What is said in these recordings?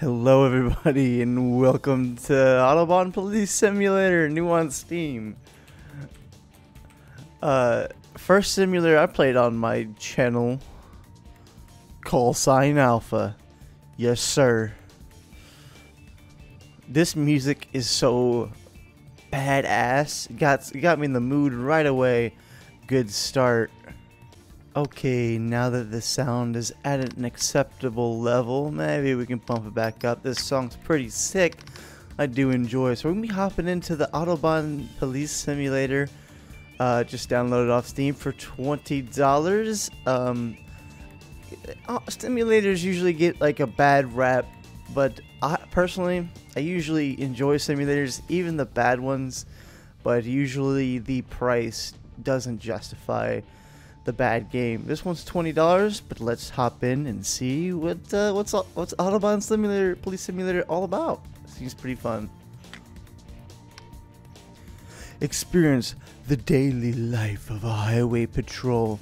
Hello everybody and welcome to Autobahn Police Simulator, new on Steam. First simulator I played on my channel, Call Sign Alpha. Yes sir. This music is so badass. It got me in the mood right away. Good start. Okay, now that the sound is at an acceptable level, maybe we can pump it back up. This song's pretty sick. I do enjoy it. So we're going to be hopping into the Autobahn Police Simulator. Just downloaded off Steam for $20. Simulators usually get like a bad rap, but I personally usually enjoy simulators, even the bad ones. But usually the price doesn't justify the bad game. This one's $20, but let's hop in and see what's Autobahn Police Simulator all about. Seems pretty fun. Experience the daily life of a highway patrol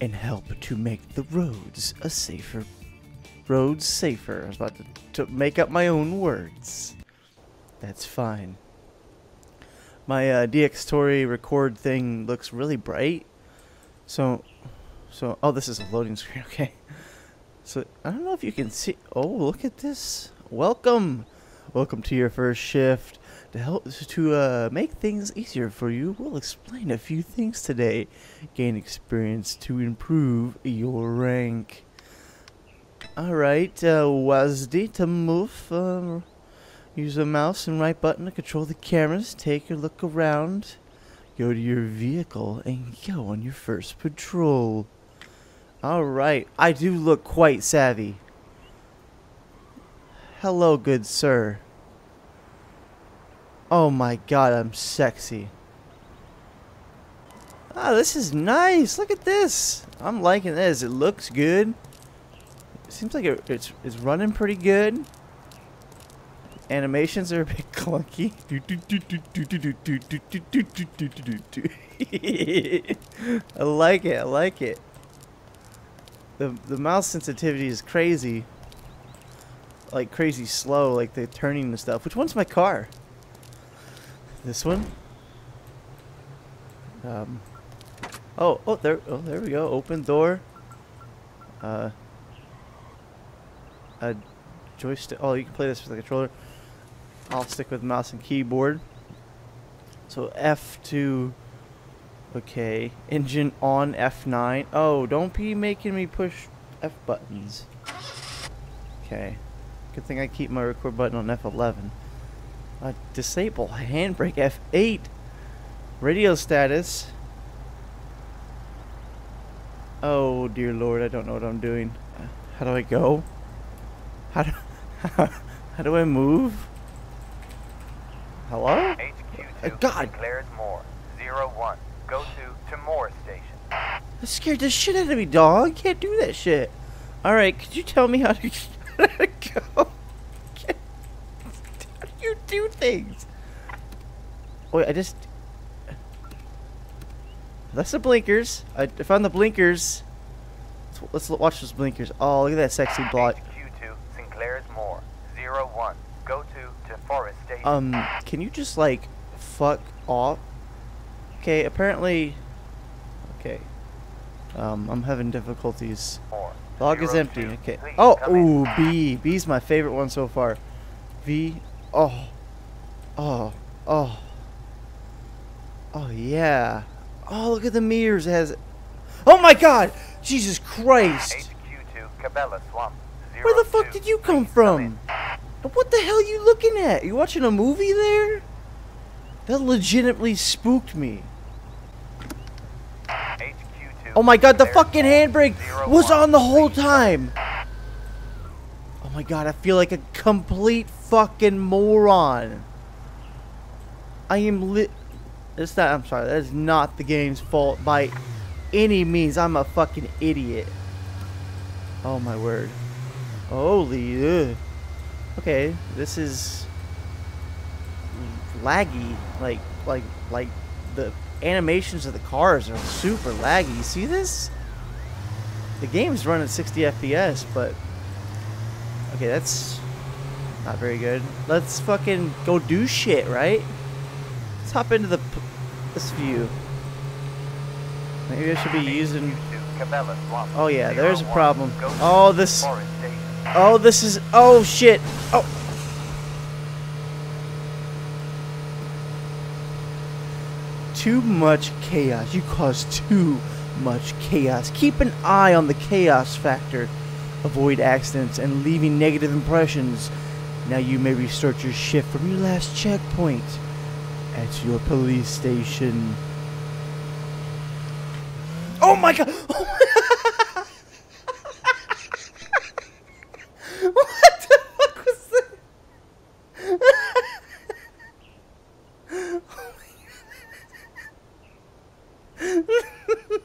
and help to make the roads safer. I was about to make up my own words. That's fine. My DXTory record thing looks really bright. So, oh, this is a loading screen, okay. So, I don't know if you can see, oh, look at this. Welcome to your first shift. To help, to make things easier for you, we'll explain a few things today. Gain experience to improve your rank. Alright, WASD to move. Use the mouse and right button to control the cameras. Take a look around. Go to your vehicle and go on your first patrol. Alright, I do look quite savvy. Hello, good sir. Oh my god, I'm sexy. Ah, this is nice. Look at this. I'm liking this. It looks good. It seems like it's running pretty good. Animations are a bit clunky. I like it. I like it. The mouse sensitivity is crazy. Like crazy slow. Like the turning and stuff. Which one's my car? This one. Oh there we go. Open door. A joystick. Oh, you can play this with the controller. I'll stick with mouse and keyboard. So F2. Okay. Engine on F9. Oh, don't be making me push F buttons. Okay. Good thing I keep my record button on F11. Disable. Handbrake F8. Radio status. Oh, dear lord. I don't know what I'm doing. How do I go? How do I move? Hello? HQ2 God. Declares Moore. 01. Go to Moore Station. That scared the shit out of me, dog. Can't do that shit. Alright, could you tell me how to go? How do you do things? Wait, I just... That's the blinkers. I found the blinkers. Let's watch those blinkers. Oh, look at that sexy block. HQ2 Sinclair's Moore. 01. Go to Forest Station. Can you just like fuck off? Okay, apparently. Okay. I'm having difficulties. Log is empty. Okay. Oh, ooh, B. B's my favorite one so far. V. Oh. Oh. Oh. Oh yeah. Oh, look at the mirrors. It has. Oh my God! Jesus Christ! Where the fuck did you come from? What the hell are you looking at? You watching a movie there? That legitimately spooked me. HQ2, oh my god, the fucking handbrake was on the whole time. Oh my god, I feel like a complete fucking moron. I am lit. It's not, I'm sorry, that is not the game's fault by any means. I'm a fucking idiot. Oh my word. Holy. Ugh. Okay, this is laggy. Like the animations of the cars are super laggy. You see this? The game's running 60 FPS, but okay, that's Not very good. Let's fucking go do shit, right? Let's hop into the this view. Maybe I should be using... Oh yeah, there's a problem. Oh, this... Oh, this is... Oh, shit! Oh! Too much chaos. You caused too much chaos. Keep an eye on the chaos factor. Avoid accidents and leaving negative impressions. Now you may restart your shift from your last checkpoint at your police station. Oh my god! Oh my what the fuck was that? Oh my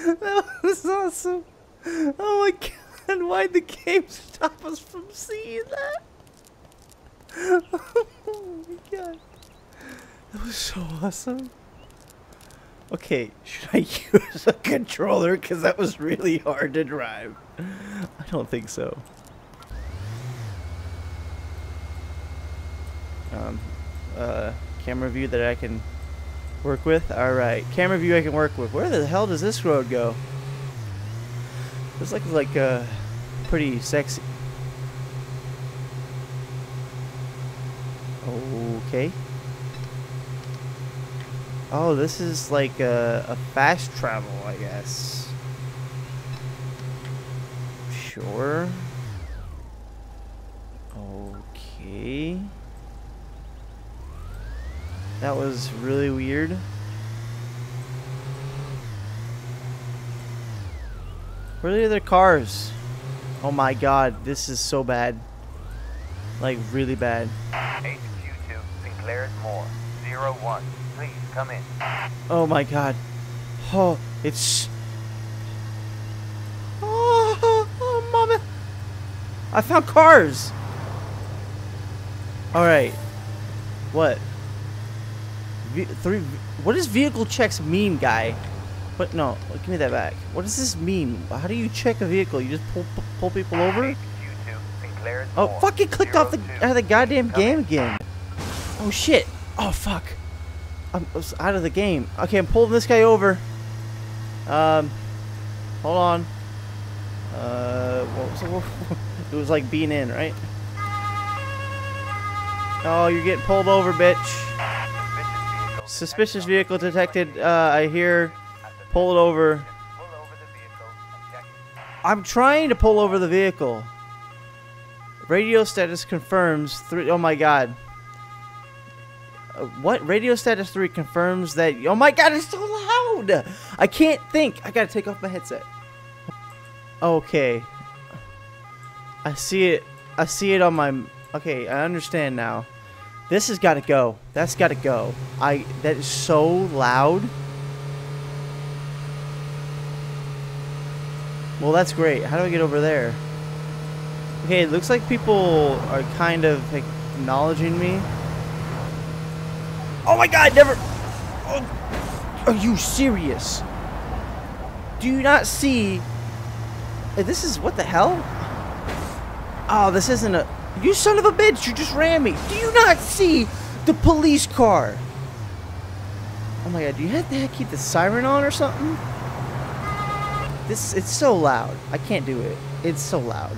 god. That was awesome. Oh my god. And why'd the game stop us from seeing that? Oh my god. That was so awesome. Okay, should I use a controller? Because that was really hard to drive. I don't think so. Camera view that I can work with? Alright, camera view I can work with. Where the hell does this road go? This looks like pretty sexy. Okay. Oh, this is like a fast travel, I guess. Sure. Okay. That was really weird. Where are the other cars? Oh my god, this is so bad. Like, really bad. HQ2, Sinclair's Moore, 01, please come in. Oh my god. Oh, it's... Oh, oh, oh mama! I found cars! Alright. What? What does vehicle checks mean, guy? What? No, give me that back. What does this mean? How do you check a vehicle? You just pull people over? Oh, fucking clicked off the goddamn game again. Oh shit. Oh fuck. I was out of the game. Okay, I'm pulling this guy over. Hold on. What was it? It was like being in, right? Oh, you're getting pulled over, bitch. Suspicious vehicle detected. I hear. Pull it over. I'm trying to pull over the vehicle. Radio status confirms 3. Oh my god. What? Radio status 3 confirms that. Oh my god, it's so loud. I can't think. I gotta take off my headset. Okay. I see it. I see it on my. Okay, I understand now. This has got to go. That's got to go. That is so loud. Well, that's great. How do I get over there? Okay, it looks like people are kind of acknowledging me. Oh my god, never... Oh, are you serious? Do you not see... This is... What the hell? Oh, this isn't a... You son of a bitch, you just ran me. Do you not see the police car? Oh my god, do you have to keep the siren on or something? This, it's so loud. I can't do it. It's so loud.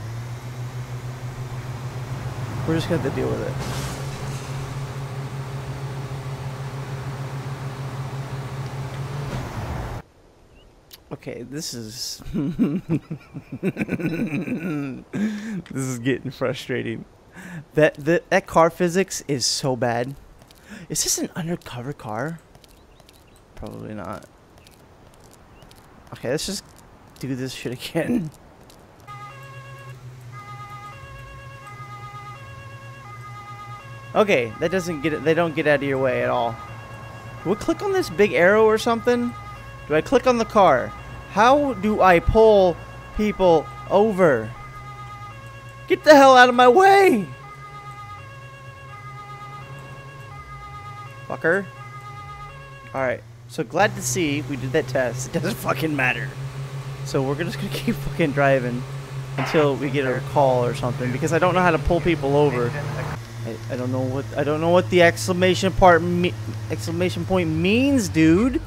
We're just gonna have to deal with it. Okay, this is... This is getting frustrating. That car physics is so bad. Is this an undercover car? Probably not. Okay, let's just... do this shit again. Okay, that doesn't get it. They don't get out of your way at all. We'll click on this big arrow or something. Do I click on the car? How do I pull people over? Get the hell out of my way, fucker! All right. So glad to see we did that test. It doesn't fucking matter. So we're just gonna keep fucking driving. until we get a call or something, because I don't know how to pull people over. I don't know what the exclamation point means, dude.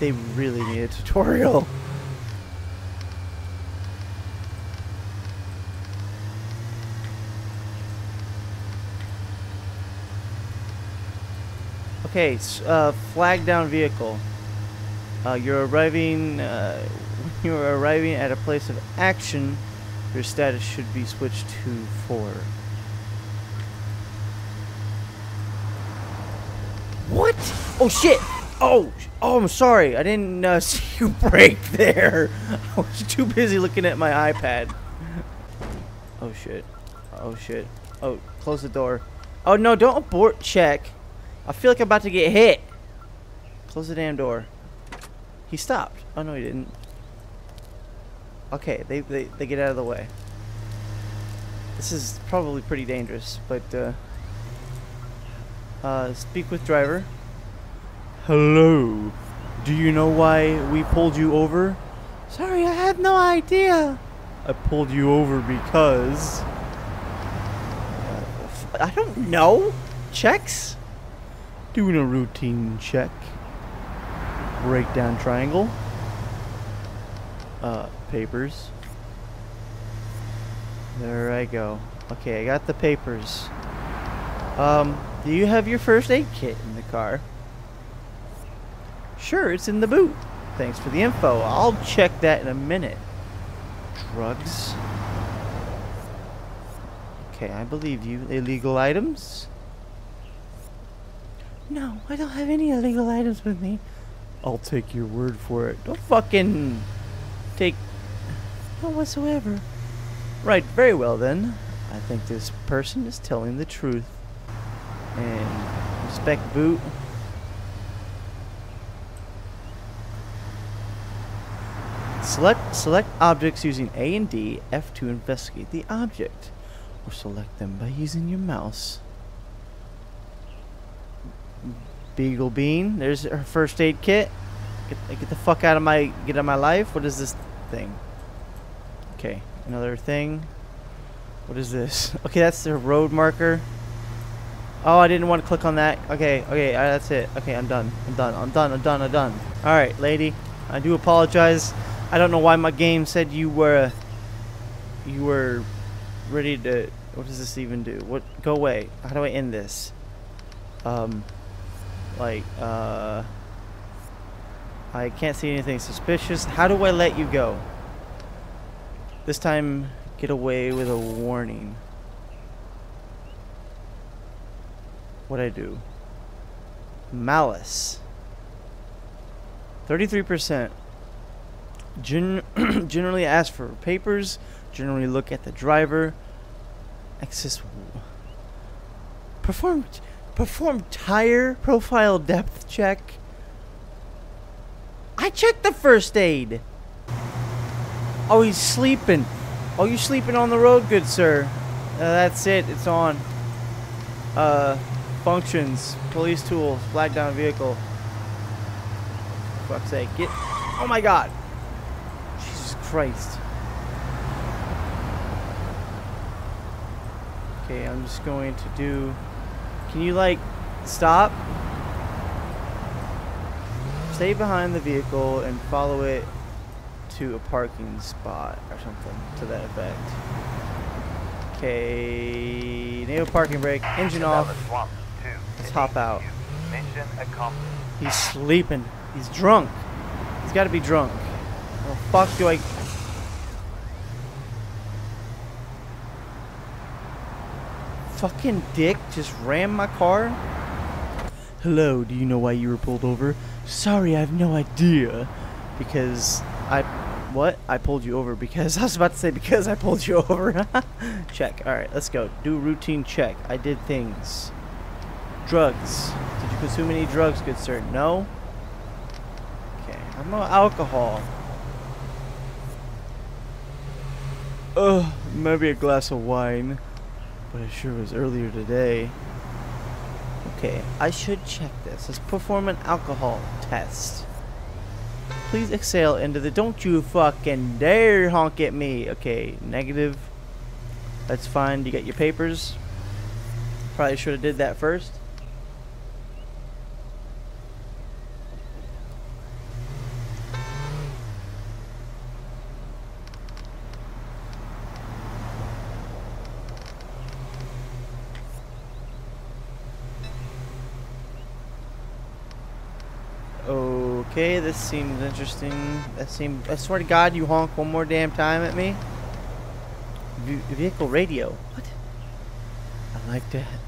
They really need a tutorial. Okay, flag down vehicle. You're arriving. When you're arriving at a place of action, your status should be switched to 4. What? Oh shit! Oh, I'm sorry. I didn't see you brake there. I was too busy looking at my iPad. Oh shit. Oh shit. Oh, close the door. Oh no! Don't abort check. I feel like I'm about to get hit. Close the damn door. He stopped. Oh, no, he didn't. Okay, they get out of the way. This is probably pretty dangerous, but, speak with driver. Hello. Do you know why we pulled you over? Sorry, I had no idea. I pulled you over because... I don't know. Checks? Doing a routine check. Breakdown triangle. Papers. There I go. Okay, I got the papers. Do you have your first aid kit in the car? Sure, it's in the boot. Thanks for the info. I'll check that in a minute. Drugs. Okay, I believe you. Illegal items? No, I don't have any illegal items with me. I'll take your word for it. Don't fucking take no whatsoever. Right, very well then. I think this person is telling the truth. And inspect boot. Select objects using A and D, F to investigate the object, or select them by using your mouse. Beagle Bean, there's her first aid kit. Get the fuck out of my life. What is this thing? Okay, another thing. What is this? Okay, that's the road marker. Oh, I didn't want to click on that. Okay, that's it. Okay, I'm done. All right, lady, I do apologize. I don't know why my game said you were ready to. What does this even do? What? Go away. How do I end this? I can't see anything suspicious. How do I let you go? This time, get away with a warning. What'd I do? Malice. 33%. Generally ask for papers. Generally look at the driver. Access. Perform tire profile depth check. I checked the first aid. Oh, he's sleeping. Oh, you sleeping on the road, good sir. That's it. It's on. Functions. Police tools. Flag down vehicle. For fuck's sake. Get. Oh my God. Jesus Christ. Okay, I'm just going to do... Can you, like, stop? Stay behind the vehicle and follow it to a parking spot or something to that effect. Okay, nail parking brake, engine off. Let's hop out. He's sleeping. He's drunk. He's got to be drunk. Well, fuck do I... Fucking dick just rammed my car. Hello, do you know why you were pulled over? Sorry, I have no idea. Because I... What? I pulled you over because... I was about to say because I pulled you over. Check. Alright, let's go. Do routine check. I did things. Drugs. Did you consume any drugs, good sir? No. Okay. I'm no alcohol. Ugh, maybe a glass of wine. But it sure was earlier today. Okay, I should check this. Let's perform an alcohol test. Please exhale into the... Don't you fucking dare honk at me. Okay, negative. That's fine. You got your papers. Probably should have did that first. Okay, this seems interesting. I swear to God, you honk one more damn time at me. Vehicle radio. What? I like that.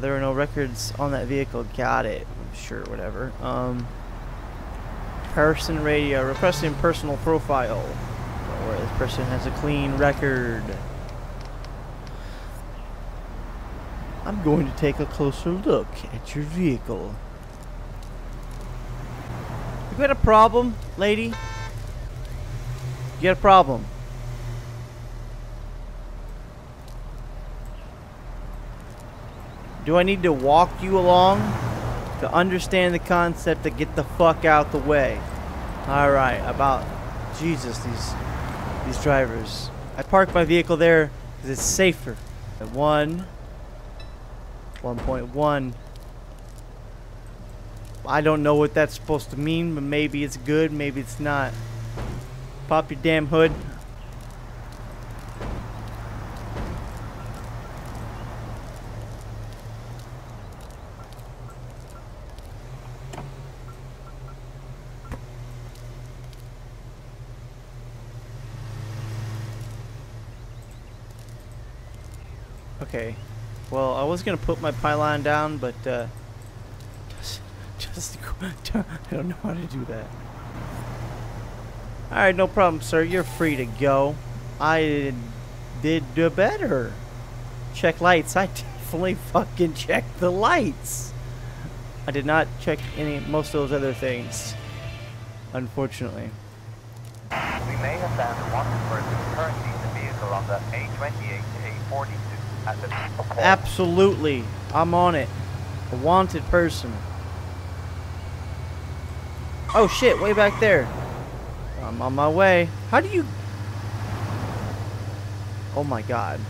There are no records on that vehicle. Got it. Sure, whatever. Person radio. Repressing personal profile. Where this person has a clean record. I'm going to take a closer look at your vehicle. You got a problem, lady? You got a problem. Do I need to walk you along to understand the concept to get the fuck out the way? Alright, about... Jesus, these drivers. I parked my vehicle there because it's safer. At 1.1. I don't know what that's supposed to mean, but maybe it's good, maybe it's not. Pop your damn hood. Okay. Well, I was gonna put my pylon down, but I don't know how to do that. Alright, no problem, sir. You're free to go. I did do better. Check lights. I definitely fucking checked the lights. I did not check most of those other things, unfortunately. We may have found a wanted person currently in the vehicle on the A28-A42 at the port. Absolutely. I'm on it. A wanted person. Oh shit, way back there. I'm on my way. How do you... Oh my god.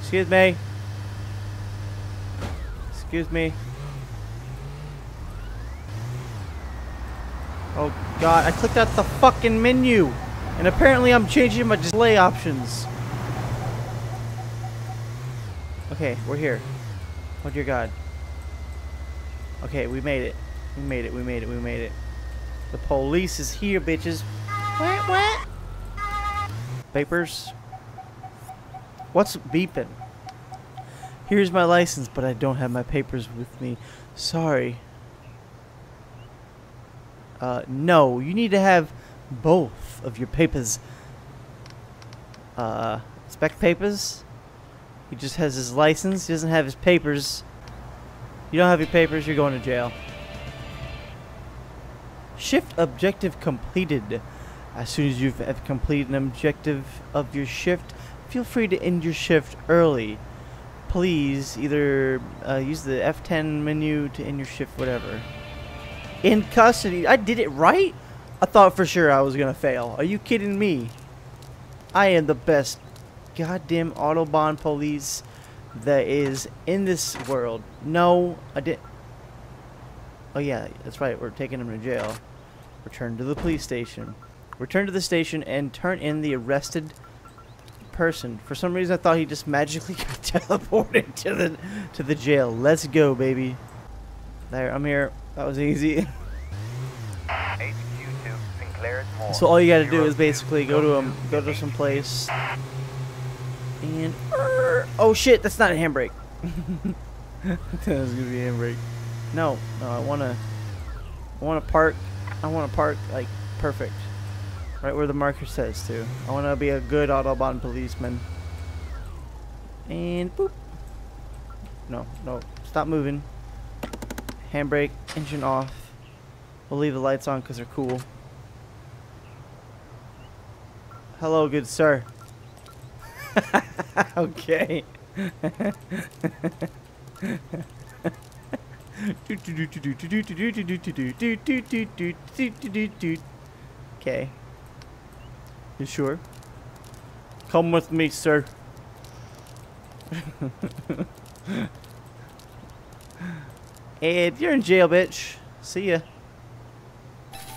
Excuse me. Excuse me. Oh god, I clicked out the fucking menu. And apparently I'm changing my display options. Okay, we're here. Oh dear god. Okay, we made it. We made it, we made it, we made it. The police is here, bitches. What? What? Papers. What's beeping? Here's my license, but I don't have my papers with me. Sorry. No, you need to have both of your papers. Spec papers? He just has his license, he doesn't have his papers. You don't have your papers, you're going to jail. Shift objective completed. As soon as you've completed an objective of your shift, feel free to end your shift early. Please either use the F10 menu to end your shift, whatever. In custody. I did it right? I thought for sure I was gonna fail. Are you kidding me? I am the best goddamn Autobahn police that is in this world. No, I didn't. Oh yeah, that's right, we're taking him to jail. Return to the police station. Return to the station and turn in the arrested person. For some reason I thought he just magically got teleported to the jail. Let's go, baby. There, I'm here. That was easy. HQ2, Sinclair's Mall. So all you gotta do is basically go to him, go to some place. And oh shit, that's not a handbrake. That was gonna be a handbrake. No, no, I wanna park. I wanna park like perfect, right where the marker says to. I wanna be a good Autobahn policeman. And boop. No, no, stop moving. Handbrake, engine off. We'll leave the lights on because they're cool. Hello, good sir. Okay. Okay. You sure? Come with me, sir. Ed, you're in jail, bitch. See ya.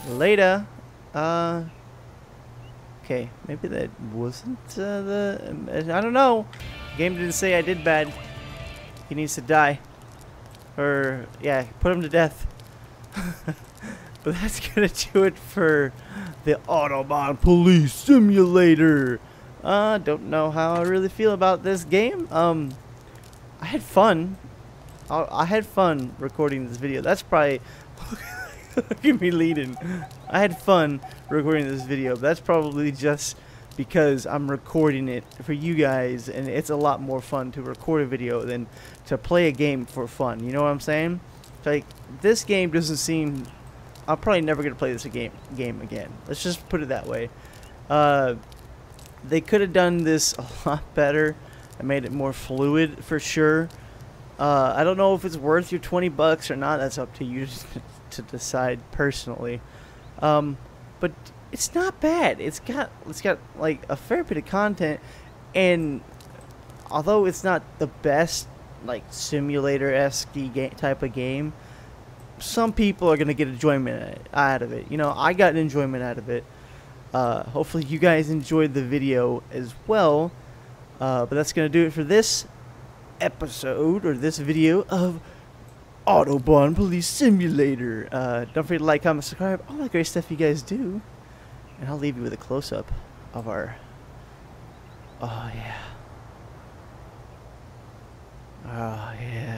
Later. Okay, maybe that wasn't I don't know. The game didn't say I did bad. He needs to die. Or, yeah, put him to death. But that's gonna do it for the Autobahn Police Simulator. Don't know how I really feel about this game. I had fun. I had fun recording this video. That's probably... Look at me leading. I had fun recording this video. But that's probably just because I'm recording it for you guys. And it's a lot more fun to record a video than to play a game for fun. You know what I'm saying? Like, this game doesn't seem... I'm probably never going to play this game again. Let's just put it that way. They could have done this a lot better. I made it more fluid for sure. I don't know if it's worth your 20 bucks or not. That's up to you to decide personally. But it's not bad. It's got like a fair bit of content, and although it's not the best like simulator-esque type of game, some people are gonna get enjoyment out of it. You know, I got an enjoyment out of it. Hopefully you guys enjoyed the video as well. But that's gonna do it for this episode, or this video, of Autobahn Police Simulator. Don't forget to like, comment, subscribe, all that great stuff you guys do. And I'll leave you with a close-up of our... Oh yeah. Oh yeah.